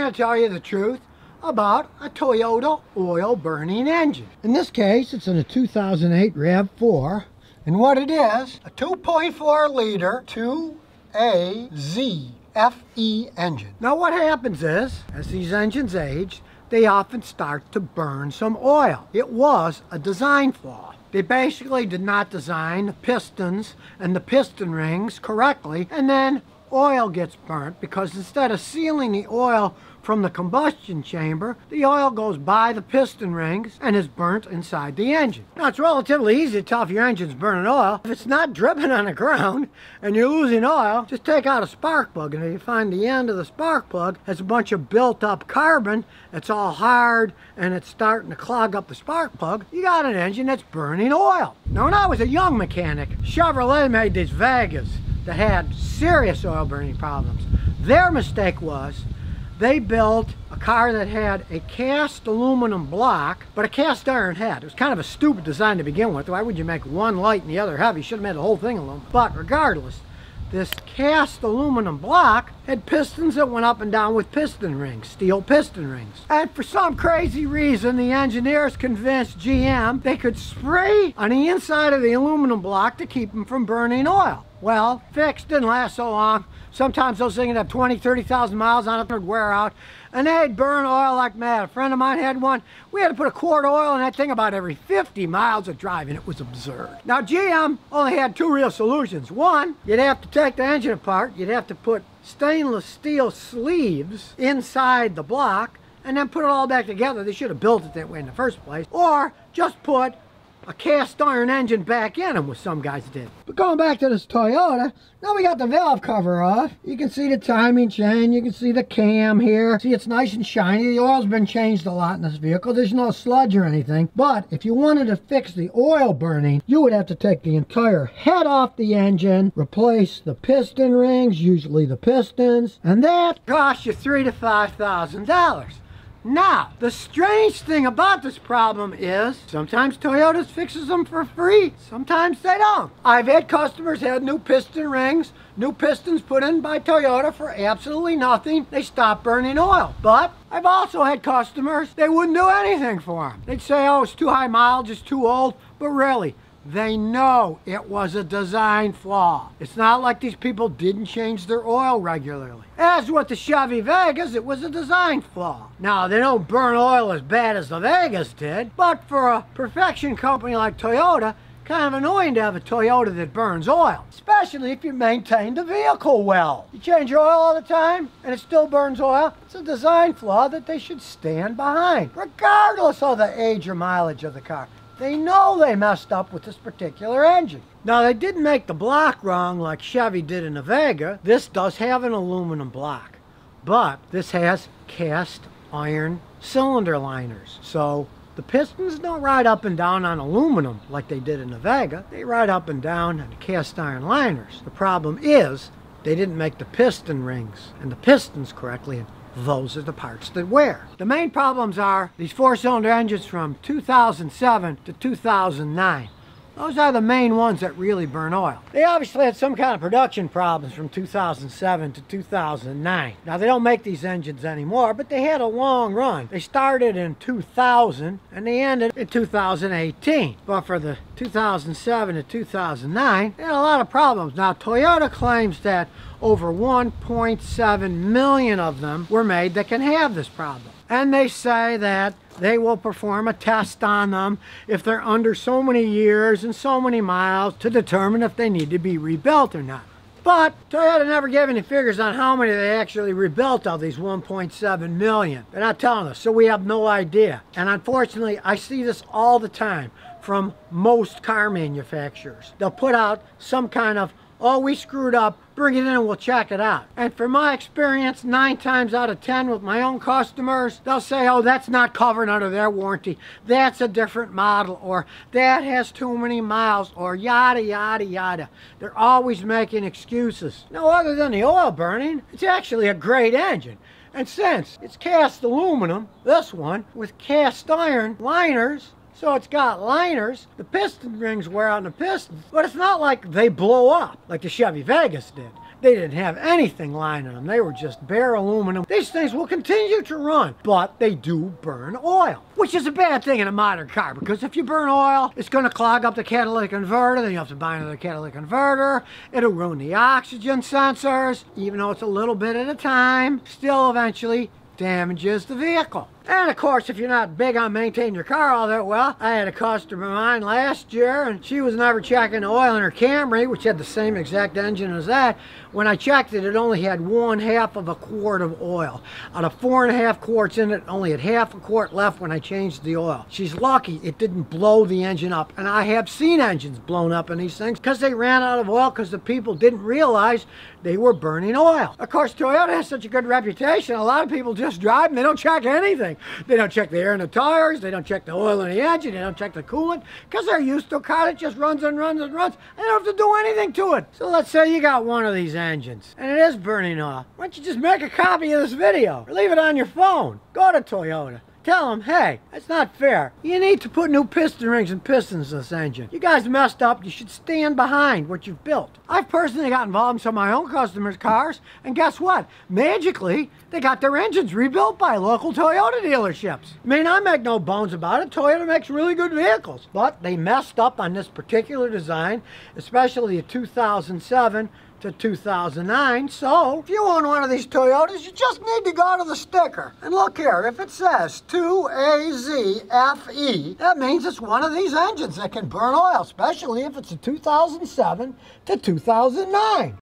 going to tell you the truth about a Toyota oil burning engine. In this case, it's in a 2008 RAV4, and what it is, a 2.4 liter 2AZFE engine. Now what happens is, as these engines age, they often start to burn some oil. It was a design flaw. They basically did not design the pistons and the piston rings correctly, and then oil gets burnt because instead of sealing the oil from the combustion chamber, the oil goes by the piston rings and is burnt inside the engine. Now it's relatively easy to tell if your engine's burning oil. If it's not dripping on the ground and you're losing oil, just take out a spark plug, and if you find the end of the spark plug has a bunch of built up carbon, it's all hard and it's starting to clog up the spark plug, you got an engine that's burning oil. Now when I was a young mechanic, Chevrolet made these Vegas that had serious oil burning problems. Their mistake was they built a car that had a cast aluminum block, but a cast iron head. It was kind of a stupid design to begin with. Why would you make one light and the other heavy? You should have made the whole thing aluminum. But regardless, this cast aluminum block had pistons that went up and down with piston rings, steel piston rings. And for some crazy reason, the engineers convinced GM they could spray on the inside of the aluminum block to keep them from burning oil. Well, fix didn't last so long. Sometimes those things would have 20, 30,000 miles on it, they'd wear out, and they'd burn oil like mad. A friend of mine had one. We had to put a quart of oil in that thing about every 50 miles of driving. It was absurd. Now, GM only had two real solutions. One, you'd have to take the engine apart. You'd have to put stainless steel sleeves inside the block and then put it all back together. They should have built it that way in the first place. Or just put a cast iron engine back in them, which some guys did. But going back to this Toyota, now we got the valve cover off. You can see the timing chain, you can see the cam here. See, it's nice and shiny. The oil's been changed a lot in this vehicle. There's no sludge or anything. But if you wanted to fix the oil burning, you would have to take the entire head off the engine, replace the piston rings, usually the pistons, and that costs you $3,000 to $5,000. Now, the strange thing about this problem is sometimes Toyota fixes them for free, sometimes they don't. I've had customers had new piston rings, new pistons put in by Toyota for absolutely nothing. They stopped burning oil. But I've also had customers, they wouldn't do anything for them. They'd say, oh, it's too high mileage, it's too old, but really, they know it was a design flaw. It's not like these people didn't change their oil regularly. As with the Chevy Vegas, it was a design flaw. Now, they don't burn oil as bad as the Vegas did, but for a perfection company like Toyota, kind of annoying to have a Toyota that burns oil, especially if you maintain the vehicle well. You change your oil all the time and it still burns oil. It's a design flaw that they should stand behind, regardless of the age or mileage of the car. They know they messed up with this particular engine. Now, they didn't make the block wrong like Chevy did in the Vega. This does have an aluminum block, but this has cast iron cylinder liners. So the pistons don't ride up and down on aluminum like they did in the Vega. They ride up and down on cast iron liners. The problem is they didn't make the piston rings and the pistons correctly. Those are the parts that wear. The main problems are these four-cylinder engines from 2007 to 2009. Those are the main ones that really burn oil. They obviously had some kind of production problems from 2007 to 2009. Now, they don't make these engines anymore, but they had a long run. They started in 2000 and they ended in 2018. But for the 2007 to 2009, they had a lot of problems. Now, Toyota claims that over 1.7 million of them were made that can have this problem. And they say that they will perform a test on them if they're under so many years and so many miles to determine if they need to be rebuilt or not. But Toyota never gave any figures on how many they actually rebuilt of these 1.7 million. They're not telling us, so we have no idea. And unfortunately, I see this all the time from most car manufacturers. They'll put out some kind of, oh, we screwed up, bring it in and we'll check it out. And from my experience, 9 times out of 10 with my own customers, they'll say, oh, that's not covered under their warranty. That's a different model, or that has too many miles, or yada, yada, yada. They're always making excuses. Now, other than the oil burning, it's actually a great engine. And since it's cast aluminum, this one, with cast iron liners, so it's got liners, the piston rings wear on the pistons, but it's not like they blow up like the Chevy Vegas did. They didn't have anything lining them. They were just bare aluminum. These things will continue to run, but they do burn oil, which is a bad thing in a modern car, because if you burn oil, it's going to clog up the catalytic converter, then you have to buy another catalytic converter. It'll ruin the oxygen sensors, even though it's a little bit at a time, still eventually damages the vehicle. And of course, if you're not big on maintaining your car all that well, I had a customer of mine last year, and she was never checking the oil in her Camry, which had the same exact engine as that. When I checked it, it only had 1/2 of a quart of oil. Out of 4.5 quarts in it, only had 1/2 a quart left when I changed the oil. She's lucky it didn't blow the engine up. And I have seen engines blown up in these things because they ran out of oil because the people didn't realize they were burning oil. Of course, Toyota has such a good reputation, a lot of people just drive and they don't check anything. They don't check the air in the tires, they don't check the oil in the engine, they don't check the coolant, because they're used to a car that just runs and runs and runs, and they don't have to do anything to it. So let's say you got one of these engines, and it is burning off. Why don't you just make a copy of this video, or leave it on your phone. Go to Toyota. Tell them, hey, that's not fair. You need to put new piston rings and pistons in this engine. You guys messed up. You should stand behind what you've built. I've personally got involved in some of my own customers' cars, and guess what? Magically, they got their engines rebuilt by local Toyota dealerships. I mean, I make no bones about it. Toyota makes really good vehicles, but they messed up on this particular design, especially the 2007 to 2009. So if you own one of these Toyotas, you just need to go to the sticker and look here. If it says 2AZFE, that means it's one of these engines that can burn oil, especially if it's a 2007 to 2009.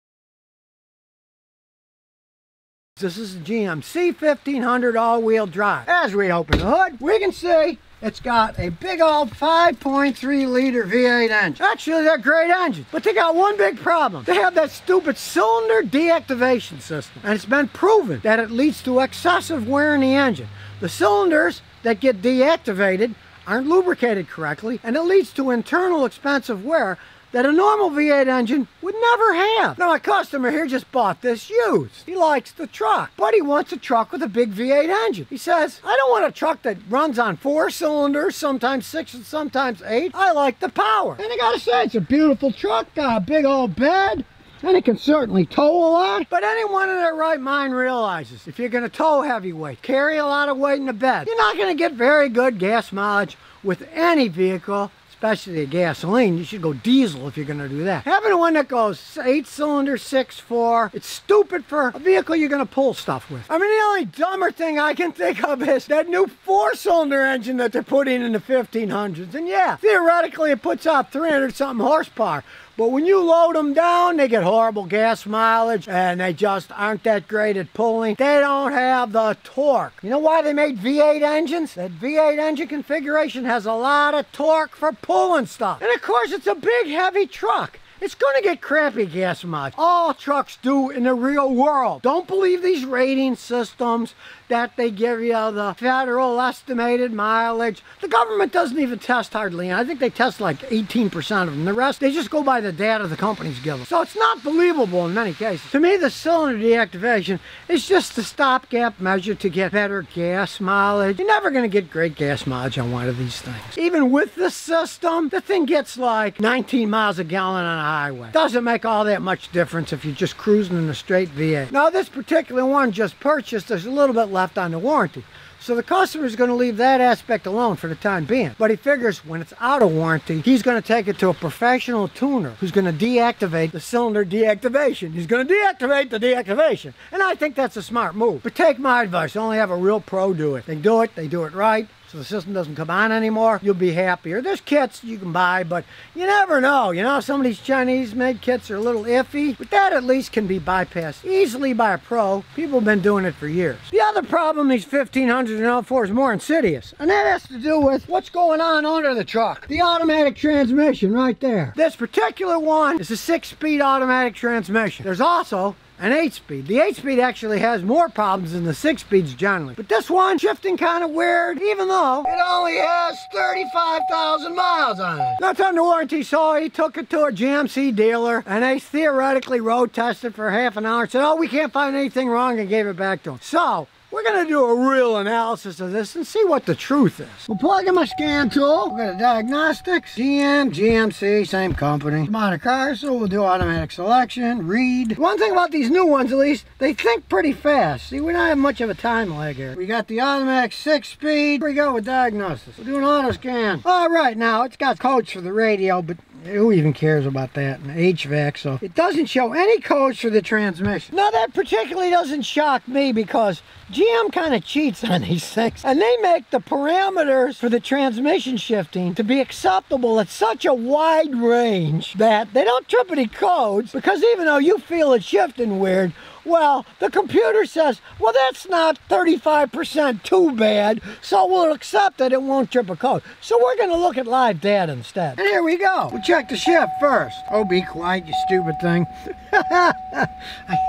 This is the GMC 1500 all-wheel drive. As we open the hood, we can see it's got a big old 5.3 liter V8 engine. Actually, they're great engines, but they got one big problem. They have that stupid cylinder deactivation system, and it's been proven that it leads to excessive wear in the engine. The cylinders that get deactivated aren't lubricated correctly, and it leads to internal expensive wear that a normal V8 engine would never have. Now, my customer here just bought this used. He likes the truck, but he wants a truck with a big V8 engine. He says, I don't want a truck that runs on 4 cylinders, sometimes 6 and sometimes 8. I like the power. And I gotta say, it's a beautiful truck, got a big old bed, and it can certainly tow a lot. But anyone in their right mind realizes if you're gonna tow heavy weight, carry a lot of weight in the bed, you're not gonna get very good gas mileage with any vehicle, especially gasoline. You should go diesel if you're going to do that. Having one that goes 8-cylinder, 6.4, it's stupid for a vehicle you're going to pull stuff with. I mean, the only dumber thing I can think of is that new 4-cylinder engine that they're putting in the 1500s. And yeah, theoretically, it puts out 300-something horsepower. But when you load them down, they get horrible gas mileage, and they just aren't that great at pulling. They don't have the torque. You know why they made V8 engines? That V8 engine configuration has a lot of torque for pulling stuff. And of course, it's a big, heavy truck. It's going to get crappy gas mileage. All trucks do in the real world. Don't believe these rating systems that they give you, the federal estimated mileage. The government doesn't even test hardly, and I think they test like 18% of them. The rest, they just go by the data the companies give them. So it's not believable in many cases. To me, the cylinder deactivation is just the stopgap measure to get better gas mileage. You're never going to get great gas mileage on one of these things. Even with this system, the thing gets like 19 miles a gallon on a highway. Doesn't make all that much difference if you're just cruising in a straight V8. Now, this particular one just purchased, there's a little bit left on the warranty. So the customer's going to leave that aspect alone for the time being. But he figures when it's out of warranty, he's going to take it to a professional tuner who's going to deactivate the cylinder deactivation. He's going to deactivate the deactivation. And I think that's a smart move. But take my advice. Only have a real pro do it. They do it. They do it right. So the system doesn't come on anymore. You'll be happier. There's kits you can buy, but you never know. You know, some of these Chinese-made kits are a little iffy, but that at least can be bypassed easily by a pro. People have been doing it for years. The other problem these 1500s and L4 is more insidious, and that has to do with what's going on under the truck. The automatic transmission right there. This particular one is a 6-speed automatic transmission. There's also an 8-speed. The 8-speed actually has more problems than the 6-speeds generally. But this one, shifting kind of weird, even though it only has 35,000 miles on it. That's under warranty, so he took it to a GMC dealer, and they theoretically road tested for half an hour and said, oh, we can't find anything wrong, and gave it back to him. So We're going to do a real analysis of this and see what the truth is. We'll plug in my scan tool. We'll go to diagnostics, GM, GMC, same company. Amount of cars, so we'll do automatic selection, read. One thing about these new ones at least, they think pretty fast. See, we don't have much of a time lag here. We got the automatic 6-speed. Here we go with diagnosis. We'll do an auto scan. All right, now it's got codes for the radio, but who even cares about that? And HVAC, so it doesn't show any codes for the transmission. Now that particularly doesn't shock me because GM kind of cheats on these things, and they make the parameters for the transmission shifting to be acceptable at such a wide range that they don't trip any codes, because even though you feel it's shifting weird, well, the computer says, well, that's not 35% too bad, so we'll accept that it won't trip a code. So we're going to look at live data instead. And here we go. We'll check the shift first. Oh, be quiet, you stupid thing. I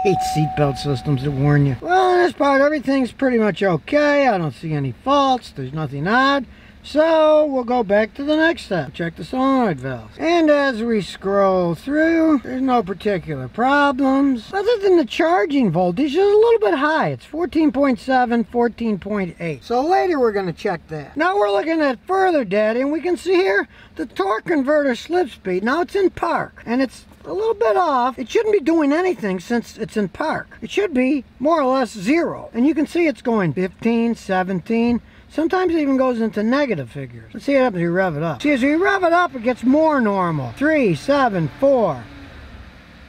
hate seatbelt systems that warn you. Well, in this part, everything's pretty much okay. I don't see any faults. There's nothing odd. So we'll go back to the next step. Check the solenoid valves. And as we scroll through, there's no particular problems. Other than the charging voltage is a little bit high. It's 14.7, 14.8. So later we're going to check that. Now we're looking at further data, and we can see here the torque converter slip speed. Now it's in park, and it's a little bit off. It shouldn't be doing anything since it's in park. It should be more or less zero. And you can see it's going 15, 17, sometimes it even goes into negative figures. Let's see what happens if you rev it up. See, as you rev it up, it gets more normal. 3, 7, 4.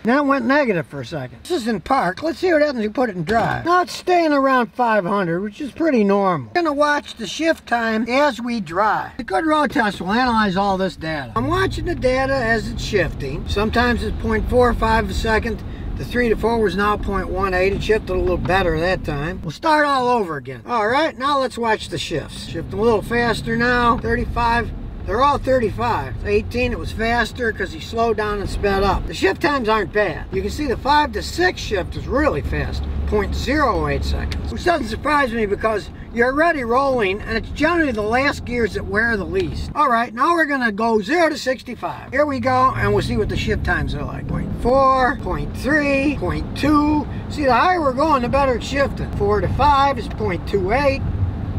Now it went negative for a second. This is in park. Let's see what happens if you put it in drive. Now it's staying around 500, which is pretty normal. We're gonna watch the shift time as we drive. The good road test will analyze all this data. I'm watching the data as it's shifting. Sometimes it's 0.45 a second. The 3 to 4 was now 0.18. It shifted a little better that time. We'll start all over again. All right, now let's watch the shifts. Shifting a little faster now. 35. They're all 35. 18, it was faster because he slowed down and sped up. The shift times aren't bad. You can see the 5 to 6 shift is really fast. 0.08 seconds. Which doesn't surprise me because you're already rolling, and it's generally the last gears that wear the least. All right, now we're gonna go 0 to 65. Here we go, and we'll see what the shift times are like. 0.4, 0.3, 0.2. See, the higher we're going, the better it's shifting. 4 to 5 is 0.28,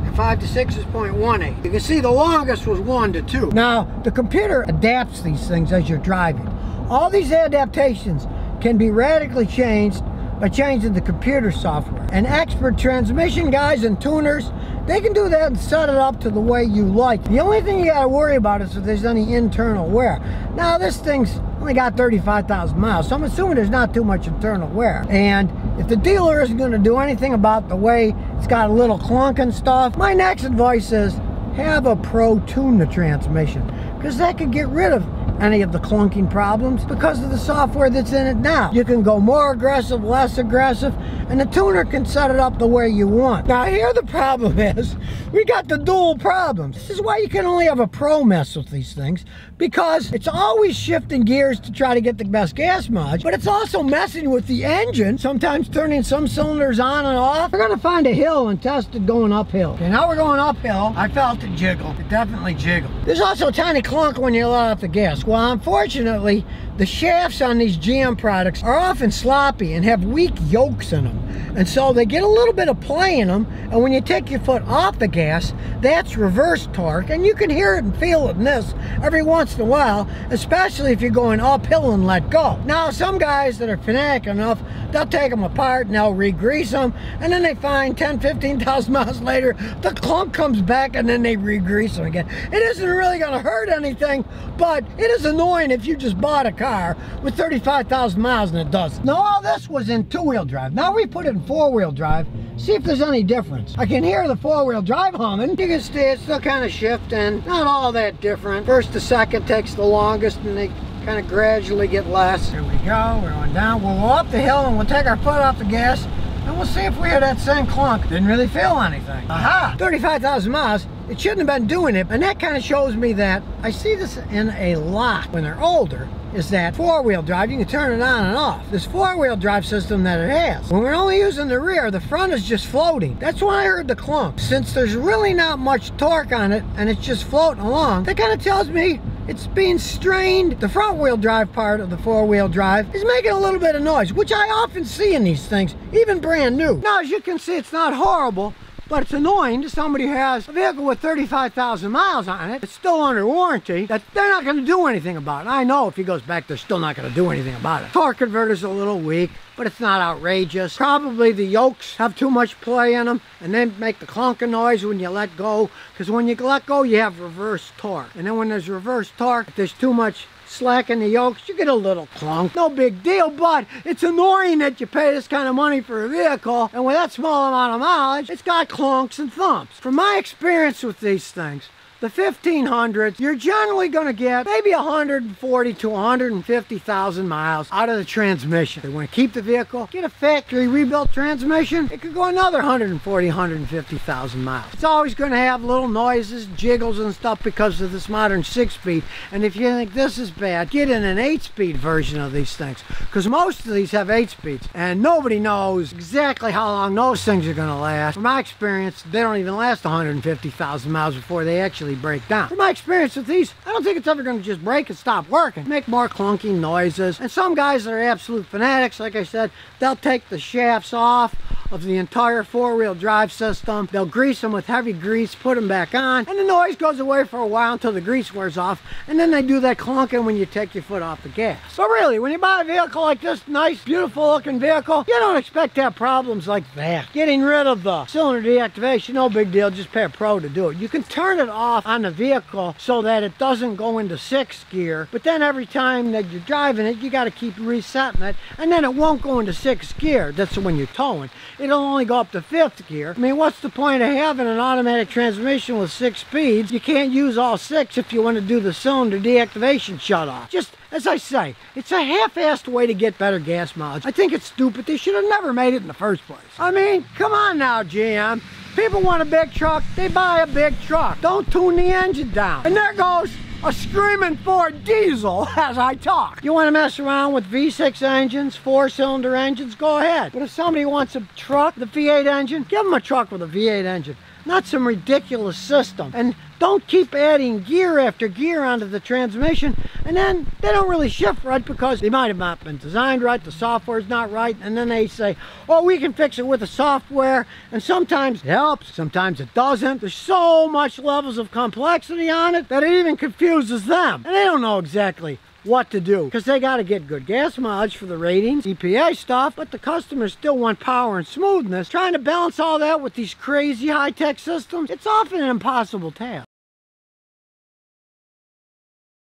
and 5 to 6 is 0.18. You can see the longest was 1 to 2. Now, the computer adapts these things as you're driving. All these adaptations can be radically changed by changing the computer software. And expert transmission guys and tuners, they can do that and set it up to the way you like. The only thing you gotta worry about is if there's any internal wear. Now this thing's only got 35,000 miles, so I'm assuming there's not too much internal wear. And if the dealer isn't gonna do anything about the way it's got a little clunk and stuff, my next advice is have a pro tune the transmission, because that could get rid of any of the clunking problems because of the software that's in it now. You can go more aggressive, less aggressive, and the tuner can set it up the way you want. Now here the problem is, we got the dual problem. This is why you can only have a pro mess with these things, because it's always shifting gears to try to get the best gas mileage, but it's also messing with the engine, sometimes turning some cylinders on and off. We're gonna find a hill and test it going uphill. Okay, now we're going uphill. I felt it jiggle. It definitely jiggled. There's also a tiny clunk when you let off the gas. Well, unfortunately, the shafts on these GM products are often sloppy and have weak yokes in them. And so they get a little bit of play in them, and when you take your foot off the gas, that's reverse torque, and you can hear it and feel it in this every once in a while, especially if you're going uphill and let go. Now, some guys that are fanatic enough, they'll take them apart and they'll re-grease them, and then they find 10, 15,000 miles later, the clunk comes back and then they re-grease them again. It isn't really gonna hurt anything, but it is annoying if you just bought a car with 35,000 miles and it doesn't. Now all this was in 2-wheel drive. Now we put it in 4-wheel drive. See if there's any difference. I can hear the 4-wheel drive humming. You can see it's still kind of shifting. Not all that different. First to second takes the longest, and they kind of gradually get less. Here we go. We're going down. We'll go up the hill and we'll take our foot off the gas, and we'll see if we hear that same clunk. Didn't really feel anything. Aha! 35,000 miles. It shouldn't have been doing it, and that kind of shows me that I see this in a lot when they're older, is that 4-wheel drive, you can turn it on and off. This 4-wheel drive system that it has, when we're only using the rear, the front is just floating. That's why I heard the clunk. Since there's really not much torque on it, and it's just floating along, that kind of tells me it's being strained. The front wheel drive part of the four wheel drive is making a little bit of noise, which I often see in these things, even brand new. Now, as you can see, it's not horrible, but it's annoying to somebody who has a vehicle with 35,000 miles on it. It's still under warranty, that they're not gonna do anything about it. I know if he goes back, they're still not gonna do anything about it. Torque converter's a little weak, but it's not outrageous. Probably the yokes have too much play in them, and they make the clunking noise when you let go, because when you let go, you have reverse torque. And then when there's reverse torque, if there's too much slack in the yokes, you get a little clunk. No big deal, but it's annoying that you pay this kind of money for a vehicle, and with that small amount of mileage, it's got clunks and thumps. From my experience with these things, the 1500s, you're generally gonna get maybe 140 to 150,000 miles out of the transmission. If you wanna keep the vehicle, get a factory rebuilt transmission, it could go another 140, 150,000 miles. It's always gonna have little noises, jiggles and stuff because of this modern 6-speed. And if you think this is bad, get in an 8-speed version of these things, because most of these have 8 speeds and nobody knows exactly how long those things are gonna last. From my experience, they don't even last 150,000 miles before they actually break down. From my experience with these, I don't think it's ever going to just break and stop working. Make more clunky noises. And some guys that are absolute fanatics, like I said, they'll take the shafts off of the entire four-wheel drive system. They'll grease them with heavy grease, put them back on, and the noise goes away for a while until the grease wears off, and then they do that clunking when you take your foot off the gas. So really, when you buy a vehicle like this, nice, beautiful-looking vehicle, you don't expect to have problems like that. Getting rid of the cylinder deactivation, no big deal, just pay a pro to do it. You can turn it off on the vehicle so that it doesn't go into 6th gear, but then every time that you're driving it, you gotta keep resetting it, and then it won't go into 6th gear. That's when you're towing. It'll only go up to 5th gear. I mean, what's the point of having an automatic transmission with 6 speeds? You can't use all 6 if you want to do the cylinder deactivation shutoff. Just as I say, it's a half-assed way to get better gas mileage. I think it's stupid. They should have never made it in the first place. I mean, come on now, GM. People want a big truck, they buy a big truck. Don't tune the engine down. And there goes a screaming Ford diesel as I talk. You want to mess around with V6 engines, 4-cylinder engines, go ahead. But if somebody wants a truck, the V8 engine, give them a truck with a V8 engine, not some ridiculous system. And don't keep adding gear after gear onto the transmission, and then they don't really shift right because they might have not been designed right, the software's not right, and then they say, oh, we can fix it with the software, and sometimes it helps, sometimes it doesn't. There's so much levels of complexity on it that it even confuses them, and they don't know exactly what to do, because they got to get good gas mileage for the ratings, EPA stuff, but the customers still want power and smoothness. Trying to balance all that with these crazy high-tech systems, it's often an impossible task.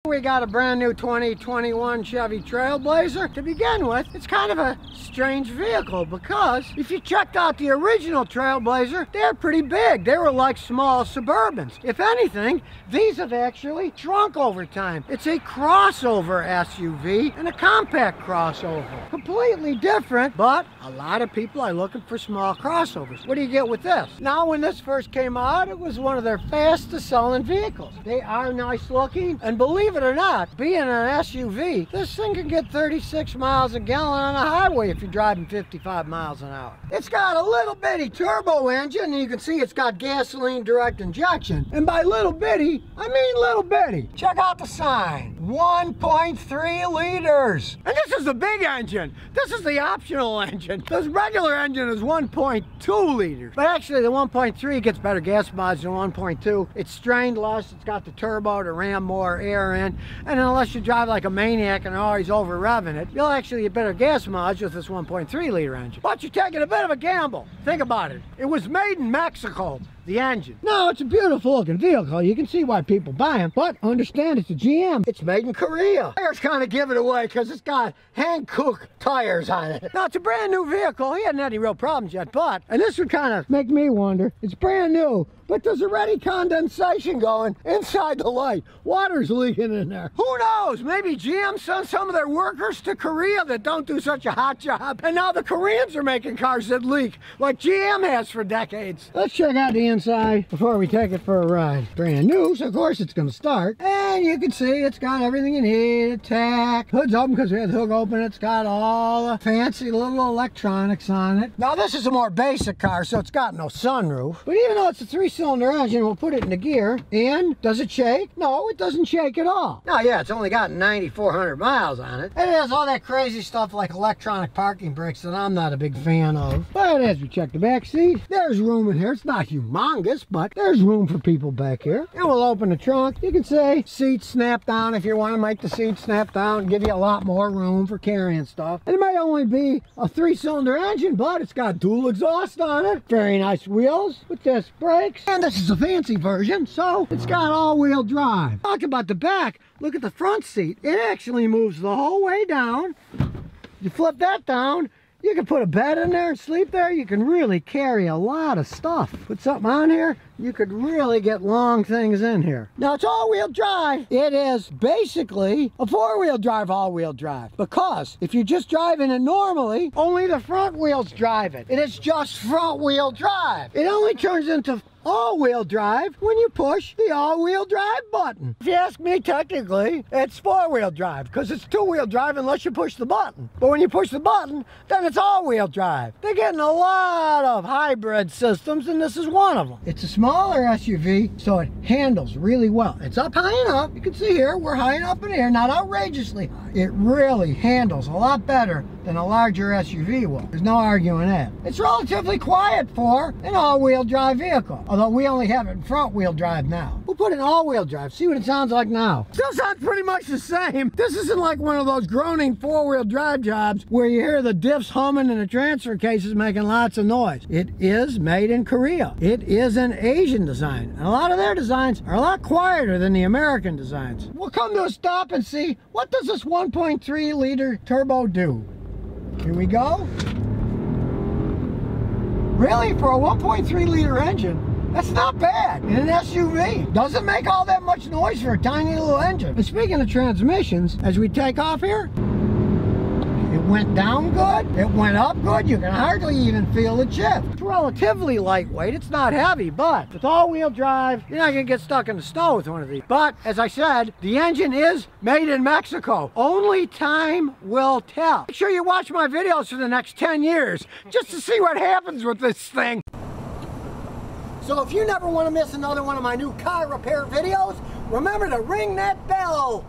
We got a brand new 2021 Chevy Trailblazer. To begin with, it's kind of a strange vehicle because if you checked out the original Trailblazer, they're pretty big. They were like small Suburbans. If anything, these have actually shrunk over time. It's a crossover SUV and a compact crossover. Completely different, but a lot of people are looking for small crossovers. What do you get with this? Now, when this first came out, it was one of their fastest selling vehicles. They are nice looking, and believe it or not, being an SUV, this thing can get 36 miles a gallon on a highway if you're driving 55 miles an hour. It's got a little bitty turbo engine, and you can see it's got gasoline direct injection. And by little bitty, I mean little bitty. Check out the sign, 1.3 liters. And this is the big engine. This is the optional engine. This regular engine is 1.2 liters. But actually, the 1.3 gets better gas mileage than 1.2. It's strained less, it's got the turbo to ram more air in. And unless you drive like a maniac and are always over revving it, you'll actually get better gas mileage with this 1.3 liter engine. But you're taking a bit of a gamble. Think about it. It was made in Mexico, the engine. No, it's a beautiful looking vehicle. You can see why people buy them, but understand it's a GM. It's made in Korea. Tires kind of give it away because it's got Hankook tires on it. Now, it's a brand new vehicle. He hasn't had any real problems yet, but, and this would kind of make me wonder, it's brand new, but there's already condensation going inside the light. Water's leaking in there. Who knows? Maybe GM sent some of their workers to Korea that don't do such a hot job, and now the Koreans are making cars that leak like GM has for decades. Let's check out the inside before we take it for a ride. Brand new, so of course it's gonna start. And you can see it's got everything you need. A tack, hood's open because we had the hood open. It's got all the fancy little electronics on it. Now, this is a more basic car, so it's got no sunroof. But even though it's a 3 cylinder engine. We'll put it in the gear. And does it shake? No, it doesn't shake at all. Now, yeah, it's only got 9,400 miles on it. And it has all that crazy stuff like electronic parking brakes that I'm not a big fan of. But as we check the back seat, there's room in here. It's not humongous, but there's room for people back here. And we'll open the trunk. You can say seat snap down if you want to make the seat snap down and give you a lot more room for carrying stuff. And it might only be a 3-cylinder engine, but it's got dual exhaust on it. Very nice wheels with disc brakes. And this is a fancy version, so it's got all-wheel drive. Talk about the back. Look at the front seat. It actually moves the whole way down. You flip that down, you can put a bed in there and sleep there. You can really carry a lot of stuff. Put something on here, you could really get long things in here. Now, it's all-wheel drive. It is basically a four-wheel drive, all-wheel drive. Because if you're just driving it normally, only the front wheels drive it. It is just front-wheel drive. It only turns into all-wheel drive when you push the all-wheel drive button. If you ask me, technically, it's four-wheel drive because it's two-wheel drive unless you push the button. But when you push the button, then it's all-wheel drive. They're getting a lot of hybrid systems, and this is one of them. It's a smaller SUV, so it handles really well. It's up high and up. You can see here, we're high and up in here, not outrageously high. It really handles a lot better than a larger SUV will. There's no arguing that. It's relatively quiet for an all-wheel drive vehicle. Although we only have it in front-wheel drive now. We'll put it in all-wheel drive, see what it sounds like now. Still sounds pretty much the same. This isn't like one of those groaning four-wheel drive jobs where you hear the diffs humming and the transfer cases making lots of noise. It is made in Korea. It is an Asian design. And a lot of their designs are a lot quieter than the American designs. We'll come to a stop and see, what does this 1.3 liter turbo do? Here we go. Really, for a 1.3 liter engine, that's not bad in an SUV. Doesn't make all that much noise for a tiny little engine. And speaking of transmissions, as we take off here, it went down good, it went up good. You can hardly even feel the shift. It's relatively lightweight. It's not heavy, but with all-wheel drive, you're not gonna get stuck in the snow with one of these. But as I said, the engine is made in Mexico. Only time will tell. Make sure you watch my videos for the next 10 years just to see what happens with this thing. So if you never want to miss another one of my new car repair videos, remember to ring that bell.